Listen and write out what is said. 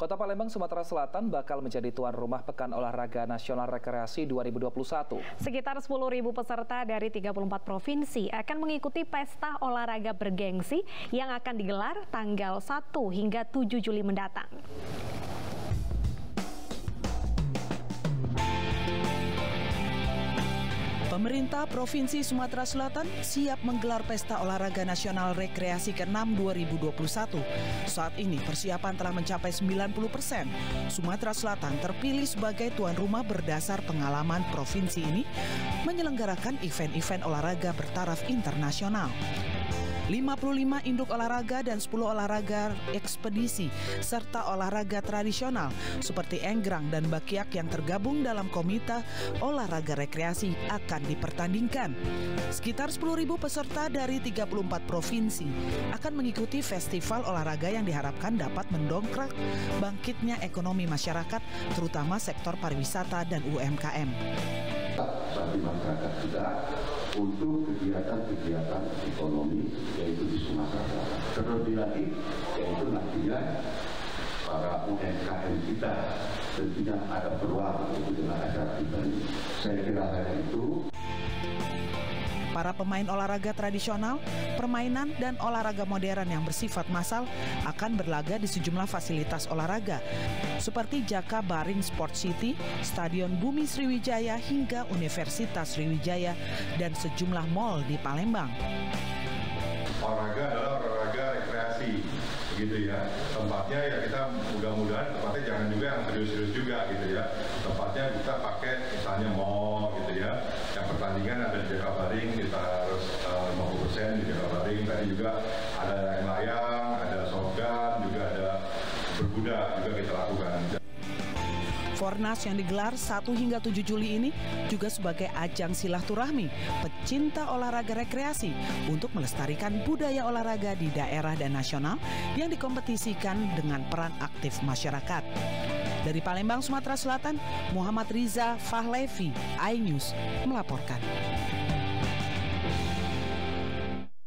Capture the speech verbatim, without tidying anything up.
Kota Palembang, Sumatera Selatan bakal menjadi tuan rumah Pekan Olahraga Nasional Rekreasi dua ribu dua puluh satu. Sekitar sepuluh ribu peserta dari tiga puluh empat provinsi akan mengikuti pesta olahraga bergengsi yang akan digelar tanggal satu hingga tujuh Juli mendatang. Pemerintah Provinsi Sumatera Selatan siap menggelar Pesta Olahraga Nasional Rekreasi ke enam dua ribu dua puluh satu. Saat ini persiapan telah mencapai sembilan puluh persen. Sumatera Selatan terpilih sebagai tuan rumah berdasar pengalaman provinsi ini menyelenggarakan event-event olahraga bertaraf internasional. lima puluh lima induk olahraga dan sepuluh olahraga ekspedisi, serta olahraga tradisional seperti enggrang dan bakiak yang tergabung dalam komite olahraga rekreasi akan dipertandingkan. Sekitar sepuluh ribu peserta dari tiga puluh empat provinsi akan mengikuti festival olahraga yang diharapkan dapat mendongkrak bangkitnya ekonomi masyarakat, terutama sektor pariwisata dan U M K M. Bagi masyarakat kita untuk kegiatan-kegiatan ekonomi yaitu di Sumatera Selatan. Terlebih lagi yaitu nantinya para U M K M kita tentunya ada peluang untuk dengan acara kita ini. Saya kira hal itu. Para pemain olahraga tradisional, permainan, dan olahraga modern yang bersifat massal akan berlaga di sejumlah fasilitas olahraga seperti Jakabaring Sport City, Stadion Bumi Sriwijaya hingga Universitas Sriwijaya dan sejumlah mal di Palembang. Olahraga adalah olahraga rekreasi, gitu ya. Tempatnya ya kita mudah-mudahan tempatnya jangan juga yang serius-serius juga, gitu ya. Tempatnya kita pakai misalnya mall, gitu ya. Yang pertandingan ada di Jakabaring, kita harus uh, lima puluh persen di Jakabaring. Tadi juga ada layang-layang, ada shotgun, juga ada berkuda juga kita lakukan. Fornas yang digelar satu hingga tujuh Juli ini juga sebagai ajang silaturahmi pecinta olahraga rekreasi untuk melestarikan budaya olahraga di daerah dan nasional yang dikompetisikan dengan peran aktif masyarakat. Dari Palembang, Sumatera Selatan, Muhammad Riza Fahlevi, iNews melaporkan.